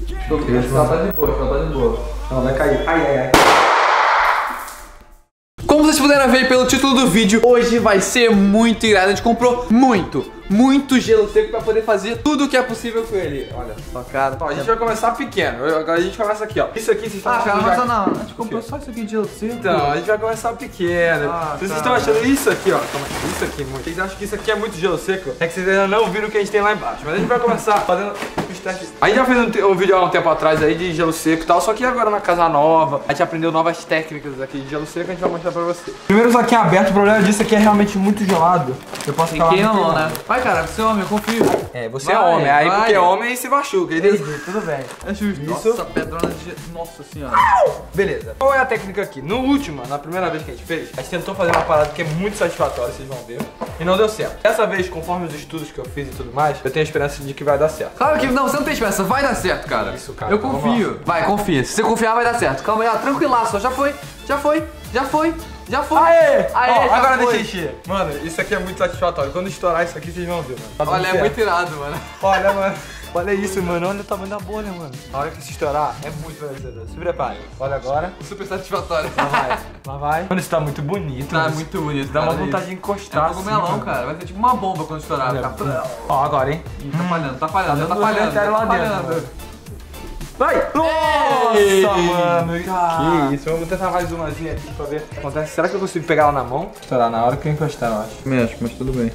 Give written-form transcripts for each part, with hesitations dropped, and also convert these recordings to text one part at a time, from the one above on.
Deixa eu ver. Acho que ela tá de boa, Ela vai cair. Ai, ai, ai. Como vocês puderam ver pelo título do vídeo, hoje vai ser muito irado. A gente comprou muito gelo seco pra poder fazer tudo o que é possível com ele. Olha só, cara. Ó, a gente vai começar pequeno. A gente começa aqui, ó. Isso aqui, vocês estão achando... Ah, cara, não. A gente comprou só isso aqui de gelo seco. Então, a gente vai começar pequeno. Ah, vocês estão achando isso aqui, ó. Isso aqui, mano. Vocês acham que isso aqui é muito gelo seco? É que vocês ainda não viram o que a gente tem lá embaixo. Mas a gente vai começar fazendo os testes. A gente já fez um vídeo há um tempo atrás aí de gelo seco e tal. Só que agora na casa nova, a gente aprendeu novas técnicas aqui de gelo seco. A gente vai mostrar pra vocês. Primeiro, isso aqui é aberto. O problema disso aqui é realmente muito gelado. Eu posso ficar lá no não, né? Cara, você é homem, eu confio. É, você é homem. Aí porque é homem e se machuca. Beleza, tudo bem. É justo. Nossa, pedrona de... Nossa senhora. Beleza. Qual é a técnica aqui? No último, na primeira vez que a gente fez, a gente tentou fazer uma parada que é muito satisfatória, vocês vão ver. E não deu certo. Dessa vez, conforme os estudos que eu fiz e tudo mais, eu tenho a esperança de que vai dar certo. Claro que não, você não tem esperança. Vai dar certo, cara. Isso, cara. Eu confio. Vai, confia. Se você confiar, vai dar certo. Calma aí, ó. Tranquilaço. Já foi, já foi, já foi. Já foi! Aê! Aê, ó, agora deixa encher. Mano, isso aqui é muito satisfatório. Quando estourar isso aqui, vocês vão ver, mano. Tá olha, certo. É muito irado, mano. Olha, mano. Olha isso, mano. Olha o tamanho da bolha, mano. A hora que se estourar, é muito verdadeiro. Se prepare. Olha agora. Super satisfatório. Lá vai. Lá vai. Mano, isso tá muito bonito. Tá muito bonito. Dá uma vontade de encostar. É um cogumelão, assim, cara. Vai ser tipo uma bomba quando estourar. Olha, tá... Ó, agora, hein? Tá falhando, tá falhando. Tá falhando, tá falhando. Vai! Nossa, ei, mano! Cara. Que isso? Vamos tentar mais umazinha aqui pra ver o que acontece. Será que eu consigo pegar ela na mão? Estourar na hora que eu encostar, eu acho. Mexe, mas tudo bem.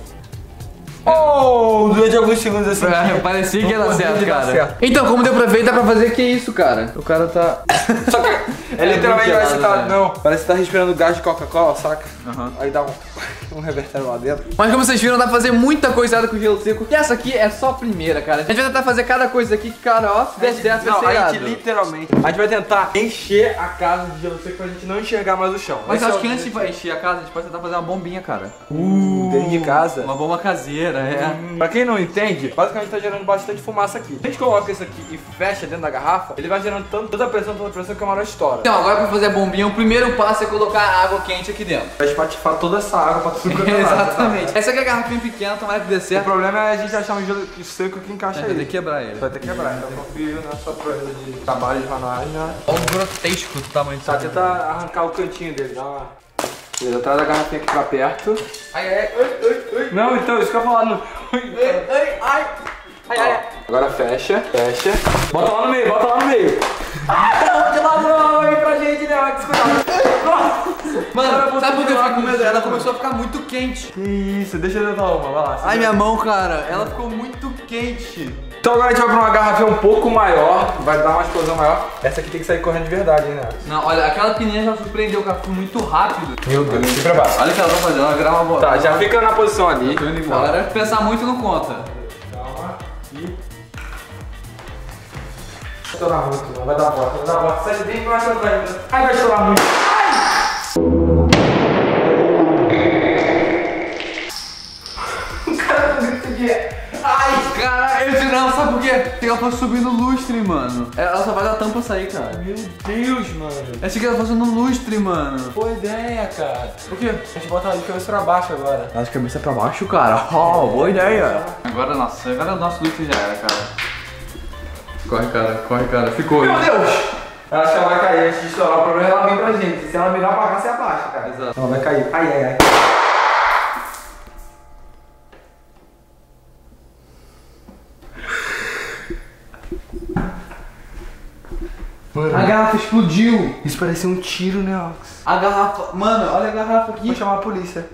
Oh! Durante alguns segundos assim. Parecia que ia dar certo, cara. Então, como deu pra ver, dá pra fazer que isso, cara? O cara tá... Só que... É literalmente parece que tá... Não, parece que tá respirando gás de Coca-Cola, saca? Uhum. Aí dá um revertério lá dentro. Mas como vocês viram, dá pra fazer muita coisada com o gelo seco. E essa aqui é só a primeira, cara. A gente vai tentar fazer cada coisa aqui que, cara, ó, se der certo, vai ser irado. A gente literalmente... A gente vai tentar encher a casa de gelo seco pra gente não enxergar mais o chão. Mas eu acho que antes de encher a casa, a gente pode tentar fazer uma bombinha, cara. Dentro de casa. Uma bomba caseira. É. Pra quem não entende, basicamente tá gerando bastante fumaça aqui. A gente coloca isso aqui e fecha dentro da garrafa, ele vai gerando tanta pressão que a hora estoura. Então, agora pra fazer a bombinha, o primeiro passo é colocar água quente aqui dentro. Vai espatifar toda essa água pra tudo quanto é lado. Exatamente. Essa aqui é a garrafinha pequena, tomara que dê certo. O problema é a gente achar um gelo seco que encaixa ele. Vai ter que quebrar ele. Vai ter que quebrar, então eu confio nessa proeza de trabalho de ranagem, né? Olha o grotesco do tamanho disso. Tá, tenta arrancar o cantinho dele, dá uma... Beleza, traz a garrafinha aqui pra perto. Ai, ai, ai. Não, então, isso que eu ia falar. Ai. Agora fecha, fecha. Bota lá no meio, bota lá no meio. Ah, de lado não, vai vir pra gente, né? Vai descuidar. Mano, sabe por que eu fico com medo? Ela começou a ficar muito quente. Que isso, deixa eu tentar uma, vai lá. Ai, minha mão, cara, ela ficou muito quente. Então agora a gente vai pra uma garrafinha um pouco maior, vai dar uma explosão maior. Essa aqui tem que sair correndo de verdade, hein, Neox? Não, olha, aquela pequenininha já surpreendeu o café muito rápido. Meu Deus, se prepara. Olha o que ela vai fazer, ela grava uma bola. Tá, já fica na posição ali. Eu tô indo embora. Agora, pensar muito não conta. Calma, aqui. Estourar muito, não vai dar bola, vai dar bola. Sai bem pra baixo da ainda. Ai, vai estourar muito. Não, sabe por quê? Porque ela fosse subindo lustre, mano. Ela só vai da tampa sair, cara. Meu Deus, mano. Achei que ela fosse no lustre, mano. Boa ideia, cara. O quê? A gente bota a cabeça pra baixo agora. A cabeça pra baixo, cara. Oh, boa ideia. Agora, nossa, agora o nosso lustre já era, cara. Corre, cara. Corre, cara. Ficou. Meu Deus! Ela só vai cair antes de estourar. O problema é ela vem pra gente. Se ela virar pra cá, você abaixa, cara. Exato. Ela vai cair. Ai, ai, ai. Mano. A garrafa explodiu. Isso parecia um tiro, né, Neox? A garrafa... Mano, olha a garrafa aqui. Vou chamar a polícia.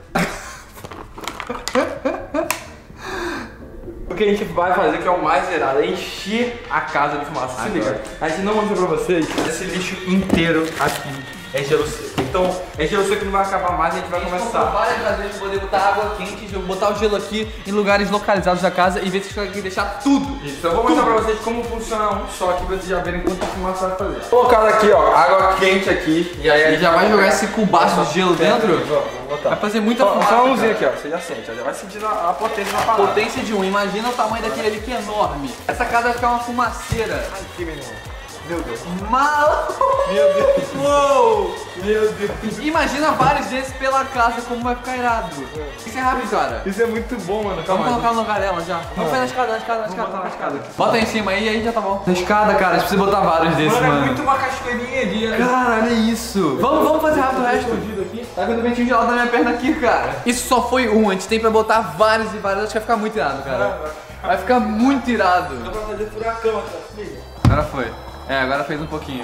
O que a gente vai fazer, que é o mais irado, é encher a casa de fumaça. Se liga. A gente não mostrou pra vocês esse lixo inteiro aqui. É gelo seco. Então, é gelo seco que não vai acabar mais, a gente vai começar. Várias vezes poder botar água quente, botar o gelo aqui em lugares localizados da casa e ver se consegue deixar tudo. Isso, eu vou mostrar pra vocês como funciona um só aqui pra vocês já verem quanto fumaça vai fazer. Colocado aqui, ó, água quente aqui. E aí a gente já vai jogar esse cubaço de gelo dentro. Vai fazer muita fumaça. Só uma mãozinha aqui, ó, você já sente, já vai sentir a potência na parada. Potência de um, imagina o tamanho daquele ali que é enorme. Essa casa vai ficar uma fumaceira. Ai, que menino. Meu Deus. Mal. Meu Deus. Uou. Meu Deus. Imagina vários desses pela casa, como vai ficar irado. Isso é rápido, cara. Isso é muito bom, mano. Calma, vamos colocar no lugar dela já. Vamos na escada, na escada, na escada, na escada. Bota aí em cima aí já tá bom. Na escada, cara, a gente precisa botar vários desses, mano. É muito uma cachoeirinha ali, né? Cara, olha isso. Vamos fazer rápido o resto. Aqui. Tá vendo o ventinho gelado na minha perna aqui, cara. Isso só foi um, a gente tem pra botar vários e vários. Acho que vai ficar muito irado, cara. Vai ficar muito irado. Dá pra fazer furacão, cara, se liga. Agora foi. É, agora fez um pouquinho.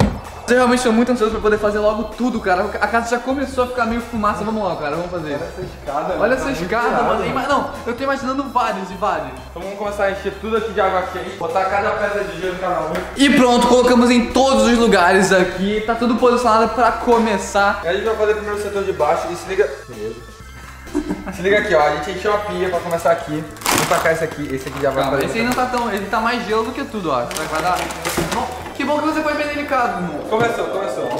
Eu realmente estou muito ansioso pra poder fazer logo tudo, cara. A casa já começou a ficar meio fumaça. Vamos lá, cara, vamos fazer. Olha essa escada. Olha essa escada, mano. Não, eu tô imaginando vários e vários. Então vamos começar a encher tudo aqui de água quente. Botar cada peça de gelo em cada um. E pronto, colocamos em todos os lugares aqui. Tá tudo posicionado pra começar. E a gente vai fazer primeiro o setor de baixo e se liga... Beleza. Se liga aqui, ó, a gente encheu a pia pra começar aqui. Vamos tacar esse aqui já vai fazer. Esse aí não tá tão, ele tá mais gelo do que tudo, ó. Vai dar... Que bom que você foi bem delicado, amor. Começou.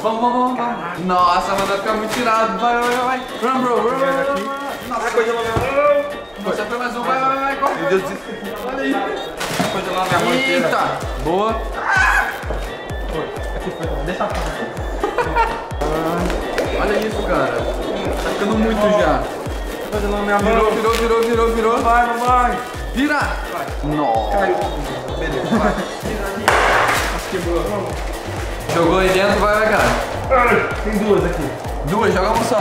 Vamos. Nossa, mas vai ficar muito tirado. Vai. Run, bro, run, nossa, congelou minha mão. Nossa, foi mais um, vai, corre. Meu Deus do céu. Olha aí. Congelou minha mão inteira. Eita. Boa. Foi. Aqui foi, deixa a porta. Olha isso, cara. Tá ficando muito já. Virou. Vai. Vira. Vai. Nossa. Caiu. Beleza, vai. Vira. Quebrou. Jogou aí dentro, vai, cara. Tem duas aqui. Duas, joga uma só.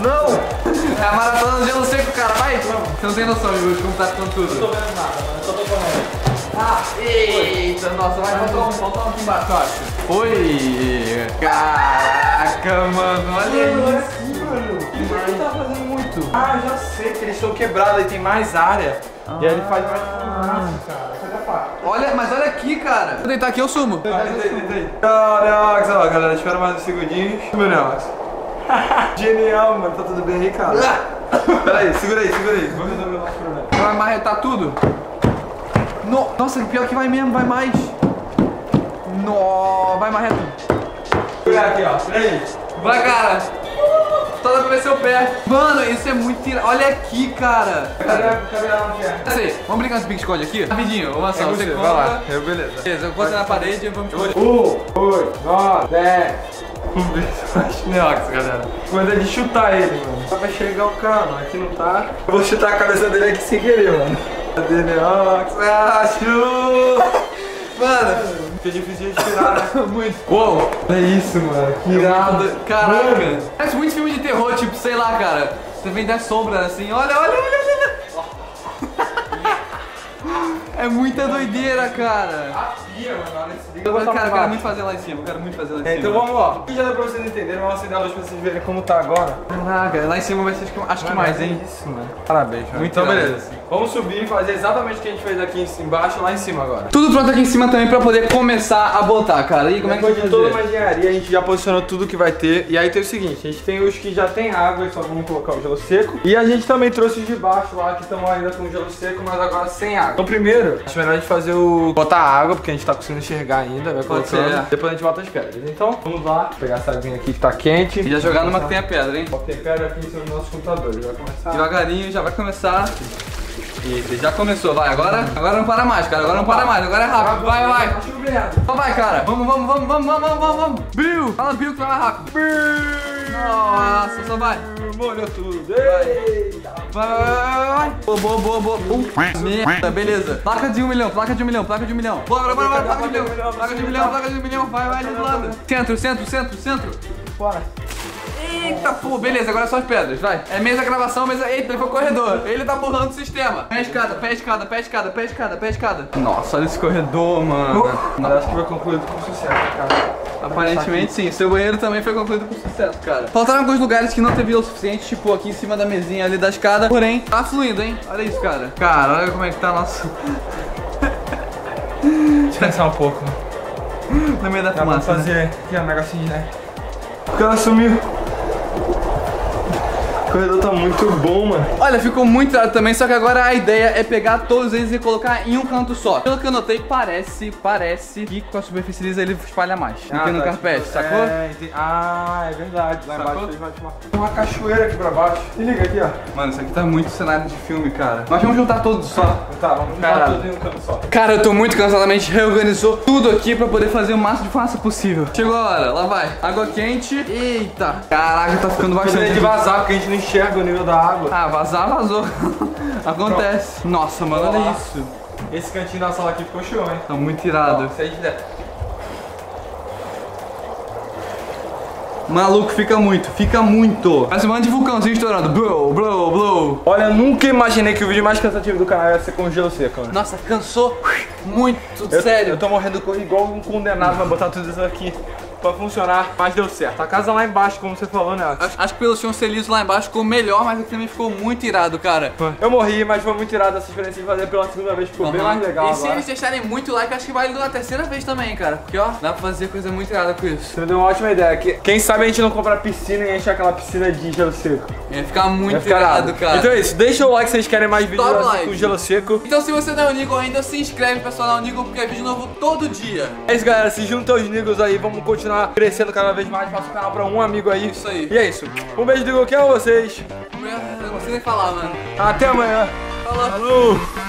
Não. É a maratona do gelo seco, cara, vai. Não. Você não tem noção, Júlio, de como tá ficando tudo. Não tô vendo nada, mano. Eu só tô correndo. Ah, eita, nossa, vai faltar um aqui embaixo, acho. Oi. Caraca, mano, olha isso. Ele tá fazendo muito. Ah, já sei que eles estão quebrados, aí tem mais área. E aí ele faz mais fumaça, cara. Olha, mas olha aqui, cara. Vou deitar aqui, eu sumo. Deitei. Caraca, ó, galera, espera mais uns segundinhos. Meu Neox. Genial, mano. Tá tudo bem aí, cara? Pera aí, segura aí. Vamos resolver o nosso problema. Vai marretar tudo? Nossa, pior que vai mesmo, vai mais. Nossa, vai marretar. Olha aqui, ó. Peraí. Vai, cara. Só dá pra ver seu pé. Mano, isso é muito tirado. Olha aqui, cara. Cadê lá onde é? Sei, vamos brincar com esse pique-esconde aqui? Rapidinho, vamos só. Você vai lá. Beleza, eu boto na parede e vamos... 1, 8, 9, 10. Um beijo. Neox, galera. Coisa de chutar ele, mano. Só pra chegar o cara, mano. Aqui não tá. Eu vou chutar a cabeça dele aqui sem querer, mano. Cadê Neox? Ah, chuta! Mano. Fica difícil de tirar, né? Muito. Uou! É isso, mano. Que irado. Caraca. Parece muito filme de terror, tipo, sei lá, cara. Você vem da sombra, assim. Olha. É muita doideira, cara. A pia, mano. Cara, eu quero muito fazer lá em cima. Então vamos, ó. Já deu pra vocês entenderem. Vamos acender a luz pra vocês verem como tá agora. Caraca, lá em cima vai ser, acho que mais, hein? Isso, mano. Parabéns, mano. Então, beleza. Vamos subir e fazer exatamente o que a gente fez aqui embaixo, lá em cima agora. Tudo pronto aqui em cima também pra poder começar a botar, cara. E como é que a gente faz? Toda uma engenharia, a gente já posicionou tudo que vai ter. E aí tem o seguinte, a gente tem os que já tem água e só vamos colocar o gelo seco. E a gente também trouxe os de baixo lá, que estão ainda com gelo seco, mas agora sem água. Então primeiro, acho melhor a gente fazer o... botar água, porque a gente tá conseguindo enxergar ainda, vai colocando. Depois a gente bota as pedras. Então, vamos lá, pegar essa aguinha aqui que tá quente. E já jogar numa que tem a pedra, hein? Botei pedra aqui em cima dos nossos computadores, vai começar. Devagarinho, já vai começar. Isso, já começou, vai, agora não para mais, cara, agora é rápido, vai, cara, vamos, Bill, fala Bill que vai mais rápido, Bill, nossa, só vai, molhou tudo, vai, boa, merda, beleza, placa de um milhão, bora, placa de um milhão, vai, ali do lado, centro, bora. Eita, pô, beleza, agora são as pedras, vai. É mesa gravação, mesa... Eita, ele foi o corredor. Ele tá burrando o sistema. Pé escada. Nossa, olha esse corredor, mano. Acho que foi concluído com sucesso, cara. Aparentemente sim, seu banheiro também foi concluído com sucesso, cara. Faltaram alguns lugares que não teve o suficiente, tipo aqui em cima da mesinha ali da escada. Porém, tá fluindo, hein? Olha isso, cara. Cara, olha como é que tá nosso... Descansar um pouco, né? No meio da fumaça, fazer aqui um negocinho, né? Porque ela sumiu. O corredor tá muito bom, mano. Olha, ficou muito irado também, só que agora a ideia é pegar todos eles e colocar em um canto só. Pelo que eu notei, parece que com a superfície lisa ele espalha mais do que no carpete, tipo, sacou? É, é verdade. Lá embaixo eles vão te marcar. Tem uma cachoeira aqui pra baixo. Se liga aqui, ó. Mano, isso aqui tá muito cenário de filme, cara. Mas vamos juntar todos só. Tá, vamos juntar todos em um canto só. Cara, eu tô muito cansado, a gente reorganizou tudo aqui pra poder fazer o máximo de fumaça possível. Chegou a hora, lá vai. Água quente. Eita. Caraca, tá ficando bastante. Tem de vazar, porque a gente não enxerga o nível da água. Ah, vazou. Acontece. Pronto. Nossa, mano, olha isso. Esse cantinho da sala aqui ficou show, hein? Tá muito irado. Sai de dentro. Maluco, fica muito. Parece um monte de vulcãozinho estourando. Blow, blow, blow. Olha, eu nunca imaginei que o vídeo mais cansativo do canal ia ser com gelo seco, mano. Nossa, cansou muito, sério. Eu tô morrendo igual um condenado pra botar tudo isso aqui pra funcionar, mas deu certo. A casa lá embaixo, como você falou, né? Acho que pelo chão ser liso lá embaixo ficou melhor, mas aqui também ficou muito irado, cara. Eu morri, mas foi muito irado essa experiência de fazer pela segunda vez, ficou bem mais legal. E agora, se eles deixarem muito like, acho que vale na terceira vez também, cara. Porque, ó, dá pra fazer coisa muito irada com isso. Você deu uma ótima ideia. Quem sabe a gente não compra piscina e enche aquela piscina de gelo seco. Ia ficar muito irado, cara. Então é isso, deixa o like se vocês querem mais vídeos com gelo seco. Então se você não é o Nico ainda, se inscreve, pessoal, no Nico, porque é vídeo novo todo dia. É isso, galera, se junta aos Nicos aí, vamos continuar crescendo cada vez mais, faça o canal pra um amigo aí. Isso aí. E é isso. Um beijo do Google, que é vocês. Eu não consigo nem falar, mano. Até amanhã. Falou. Falou.